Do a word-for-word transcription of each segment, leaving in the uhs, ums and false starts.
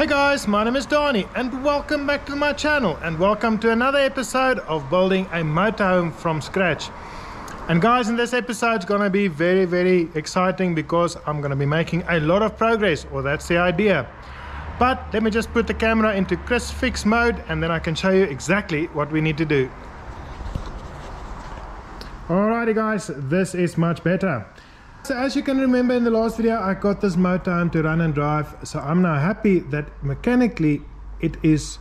Hey guys, my name is Donnie and welcome back to my channel and welcome to another episode of building a motorhome from scratch. And guys, in this episode it's gonna be very very exciting because I'm gonna be making a lot of progress, or that's the idea. But let me just put the camera into crucifix mode and then I can show you exactly what we need to do. Alrighty guys, this is much better. So as you can remember, in the last video I got this motorhome to run and drive, so I'm now happy that mechanically it is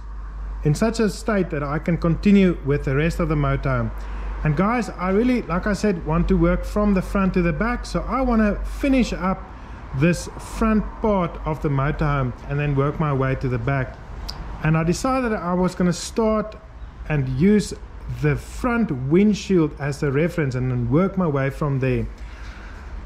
in such a state that I can continue with the rest of the motorhome. And guys, I really, like I said, want to work from the front to the back, so I want to finish up this front part of the motorhome and then work my way to the back. And I decided I was going to start and use the front windshield as the reference and then work my way from there.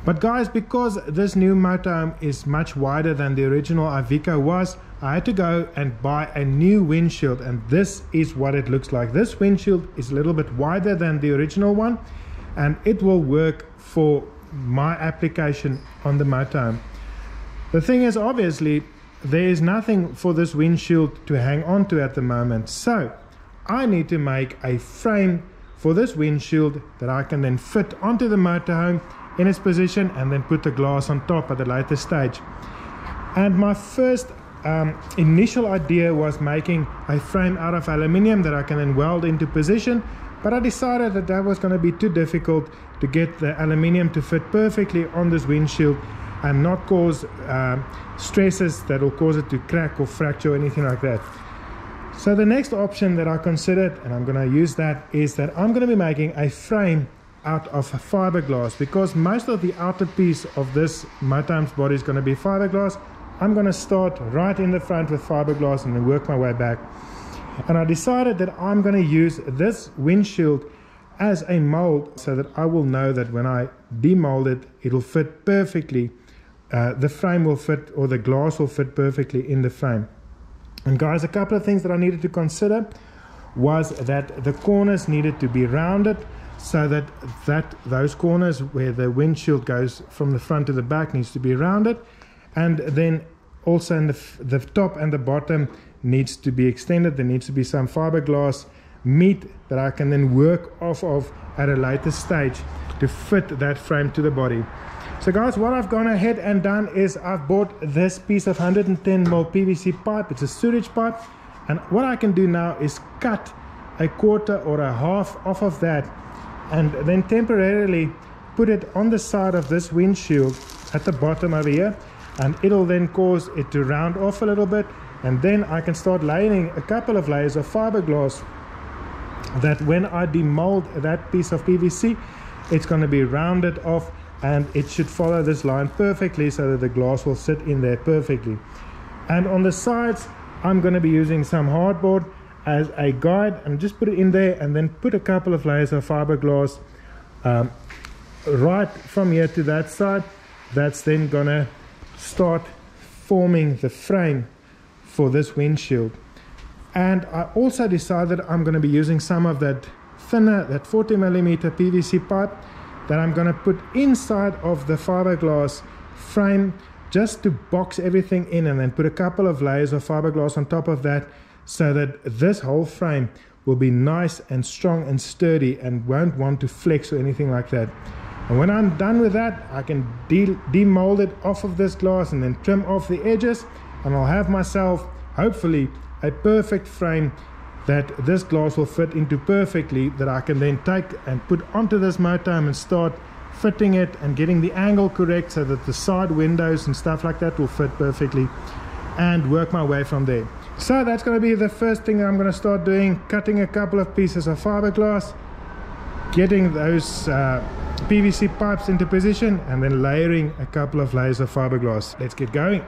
But guys, because this new motorhome is much wider than the original Iveco was, I had to go and buy a new windshield, and this is what it looks like. This windshield is a little bit wider than the original one and it will work for my application on the motorhome. The thing is, obviously there is nothing for this windshield to hang on to at the moment, so I need to make a frame for this windshield that I can then fit onto the motorhome in its position and then put the glass on top at a later stage. And my first um, initial idea was making a frame out of aluminium that I can then weld into position, but I decided that that was going to be too difficult to get the aluminium to fit perfectly on this windshield and not cause uh, stresses that will cause it to crack or fracture or anything like that. So the next option that I considered, and I'm going to use that, is that I'm going to be making a frame out of fiberglass, because most of the outer piece of this motorhome's body is going to be fiberglass. I'm going to start right in the front with fiberglass and then work my way back. And I decided that I'm going to use this windshield as a mold so that I will know that when I demold it, it'll fit perfectly. Uh, the frame will fit, or the glass will fit perfectly in the frame. And guys, a couple of things that I needed to consider was that the corners needed to be rounded, so that that those corners where the windshield goes from the front to the back needs to be rounded, and then also in the, the top and the bottom needs to be extended. There needs to be some fiberglass meat that I can then work off of at a later stage to fit that frame to the body. So guys, what I've gone ahead and done is I've bought this piece of one hundred ten mil P V C pipe. It's a sewage pipe, and what I can do now is cut a quarter or a half off of that and then temporarily put it on the side of this windshield at the bottom over here, and it'll then cause it to round off a little bit, and then I can start laying a couple of layers of fiberglass that when I demold that piece of P V C, it's going to be rounded off and it should follow this line perfectly so that the glass will sit in there perfectly. And on the sides I'm going to be using some hardboard as a guide and just put it in there, and then put a couple of layers of fiberglass um, right from here to that side. That's then gonna start forming the frame for this windshield. And I also decided I'm gonna be using some of that thinner, that forty millimeter P V C pipe that I'm gonna put inside of the fiberglass frame just to box everything in, and then put a couple of layers of fiberglass on top of that so that this whole frame will be nice and strong and sturdy and won't want to flex or anything like that. And when I'm done with that, I can de demold it off of this glass and then trim off the edges, and I'll have myself hopefully a perfect frame that this glass will fit into perfectly, that I can then take and put onto this motorhome and start fitting it and getting the angle correct so that the side windows and stuff like that will fit perfectly, and work my way from there. So that's going to be the first thing that I'm going to start doing: cutting a couple of pieces of fiberglass, getting those uh, P V C pipes into position, and then layering a couple of layers of fiberglass. Let's get going.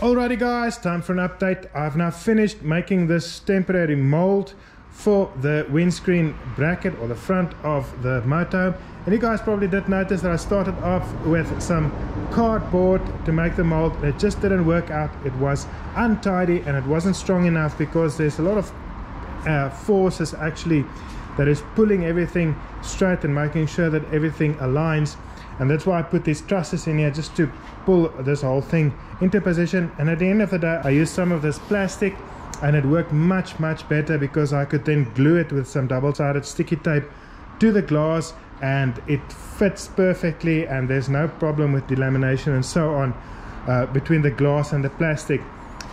Alrighty guys, time for an update. I've now finished making this temporary mold for the windscreen bracket or the front of the motorhome, and you guys probably did notice that I started off with some cardboard to make the mold, and it just didn't work out. It was untidy and it wasn't strong enough because there's a lot of uh, forces actually that is pulling everything straight and making sure that everything aligns. And that's why I put these trusses in here, just to pull this whole thing into position. And at the end of the day, I used some of this plastic and it worked much much better, because I could then glue it with some double-sided sticky tape to the glass, and it fits perfectly, and there's no problem with delamination and so on uh, between the glass and the plastic.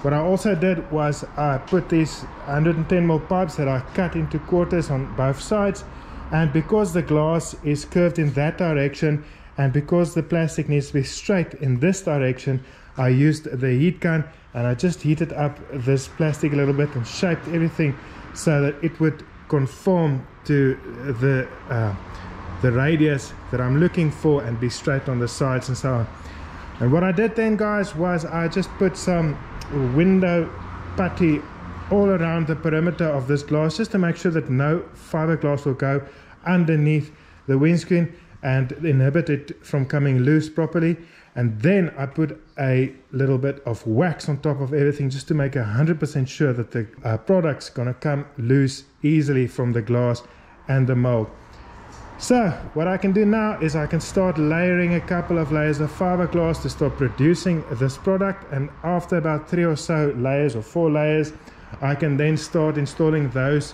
What I also did was I put these one hundred ten millimeter pipes that I cut into quarters on both sides, and because the glass is curved in that direction, and because the plastic needs to be straight in this direction, I used the heat gun and I just heated up this plastic a little bit and shaped everything so that it would conform to the uh, the radius that I'm looking for and be straight on the sides and so on. And what I did then, guys, was I just put some window putty all around the perimeter of this glass, just to make sure that no fiberglass will go underneath the windscreen and inhibit it from coming loose properly. And then I put a little bit of wax on top of everything, just to make a hundred percent sure that the uh, product's gonna come loose easily from the glass and the mold. So what I can do now is I can start layering a couple of layers of fiberglass to start producing this product, and after about three or so layers or four layers, I can then start installing those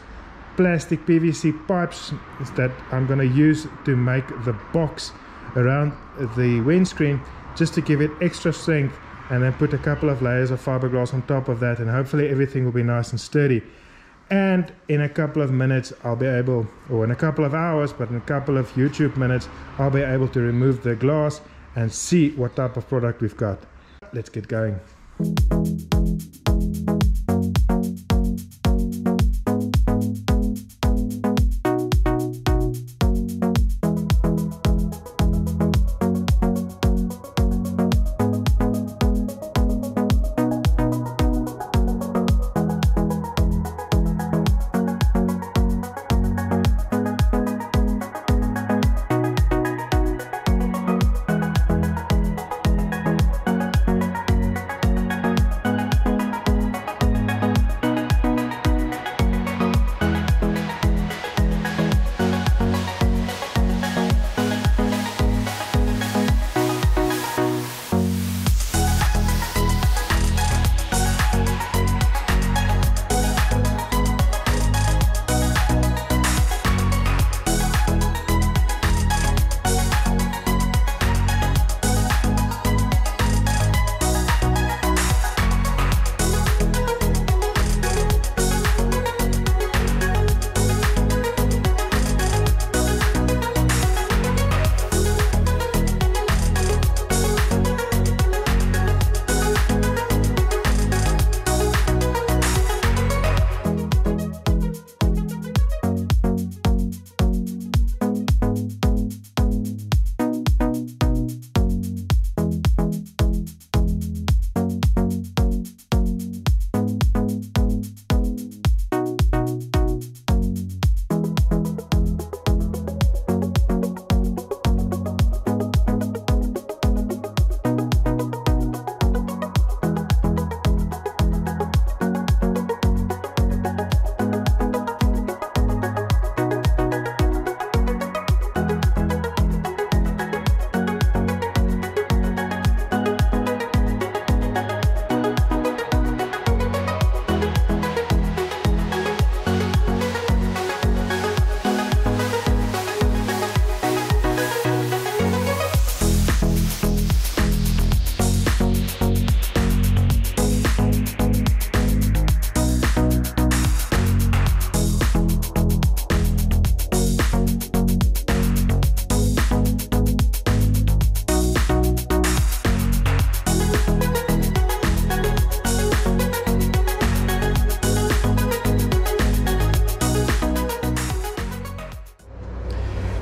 plastic P V C pipes that I'm going to use to make the box around the windscreen, just to give it extra strength, and then put a couple of layers of fiberglass on top of that, and hopefully everything will be nice and sturdy. And in a couple of minutes I'll be able, or in a couple of hours, but in a couple of YouTube minutes, I'll be able to remove the glass and see what type of product we've got. Let's get going.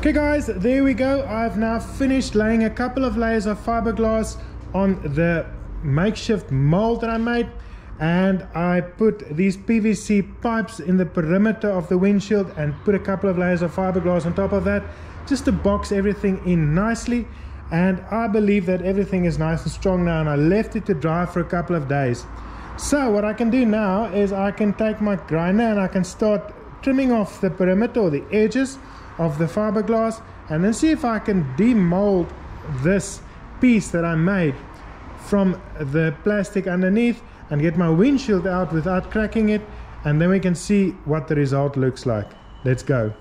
Okay guys, there we go. I've now finished laying a couple of layers of fiberglass on the makeshift mold that I made, and I put these P V C pipes in the perimeter of the windshield and put a couple of layers of fiberglass on top of that, just to box everything in nicely. And I believe that everything is nice and strong now, and I left it to dry for a couple of days. So what I can do now is I can take my grinder and I can start trimming off the perimeter or the edges of the fiberglass, and then see if I can demold this piece that I made from the plastic underneath and get my windshield out without cracking it, and then we can see what the result looks like. Let's go.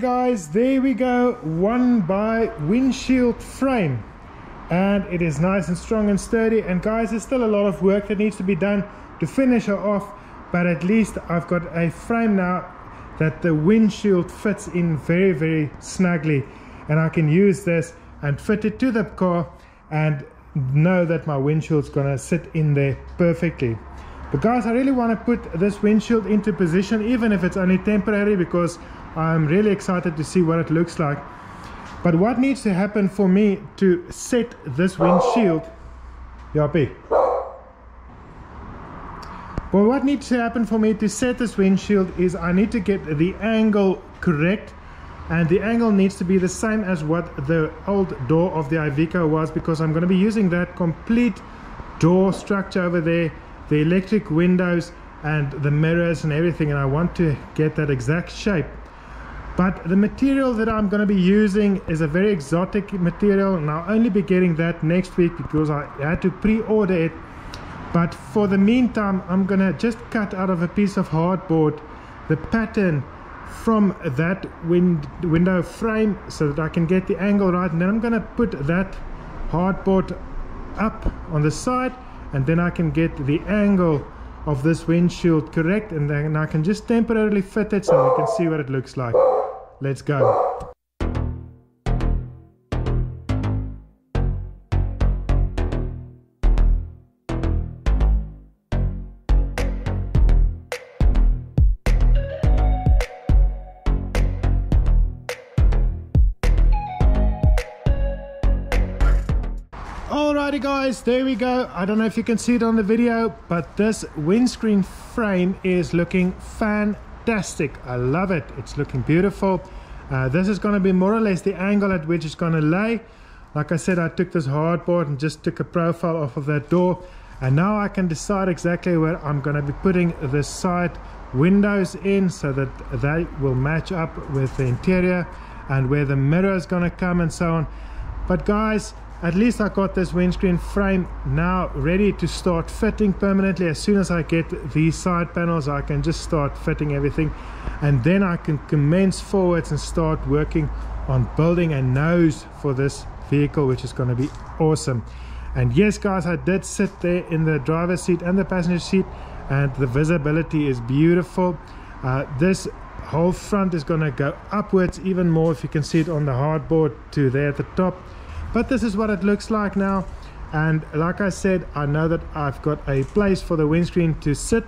Guys, there we go, one by windshield frame, and it is nice and strong and sturdy. And guys, there's still a lot of work that needs to be done to finish her off, but at least I've got a frame now that the windshield fits in very very snugly, and I can use this and fit it to the car and know that my windshield's gonna sit in there perfectly. But guys, I really want to put this windshield into position, even if it's only temporary, because I'm really excited to see what it looks like. But what needs to happen for me to set this windshield... Yappy. Well, what needs to happen for me to set this windshield is I need to get the angle correct, and the angle needs to be the same as what the old door of the Iveco was, because I'm going to be using that complete door structure over there, the electric windows and the mirrors and everything, and I want to get that exact shape. But the material that I'm going to be using is a very exotic material, and I'll only be getting that next week because I had to pre-order it. But for the meantime, I'm going to just cut out of a piece of hardboard the pattern from that wind window frame so that I can get the angle right, and then I'm going to put that hardboard up on the side, and then I can get the angle of this windshield correct, and then I can just temporarily fit it so we can see what it looks like. Let's go. Alrighty guys, there we go. I don't know if you can see it on the video, but this windscreen frame is looking fantastic. I love it. It's looking beautiful. Uh, this is going to be more or less the angle at which it's going to lay. Like I said, I took this hardboard and just took a profile off of that door, and now I can decide exactly where I'm going to be putting the side windows in so that they will match up with the interior, and where the mirror is going to come and so on. But guys, at least I got this windscreen frame now ready to start fitting permanently. As soon as I get these side panels, I can just start fitting everything, and then I can commence forwards and start working on building a nose for this vehicle, which is going to be awesome. And yes guys, I did sit there in the driver's seat and the passenger seat, and the visibility is beautiful. Uh, this whole front is going to go upwards even more, if you can see it on the hardboard, to there at the top. But this is what it looks like now, and like I said, I know that I've got a place for the windscreen to sit.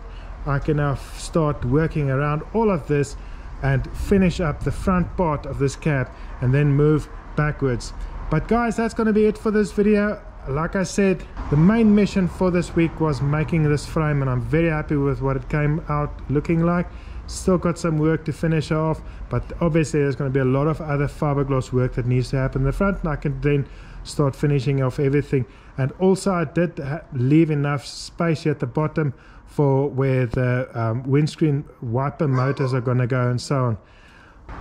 I can now start working around all of this and finish up the front part of this cab and then move backwards. But guys, that's going to be it for this video. Like I said, the main mission for this week was making this frame, and I'm very happy with what it came out looking like. Still got some work to finish off, but obviously there's going to be a lot of other fiberglass work that needs to happen in the front, and I can then start finishing off everything. And also I did leave enough space here at the bottom for where the um, windscreen wiper motors are going to go and so on.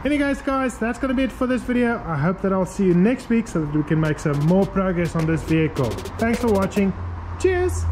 Anyways guys, that's going to be it for this video. I hope that I'll see you next week so that we can make some more progress on this vehicle. Thanks for watching. Cheers.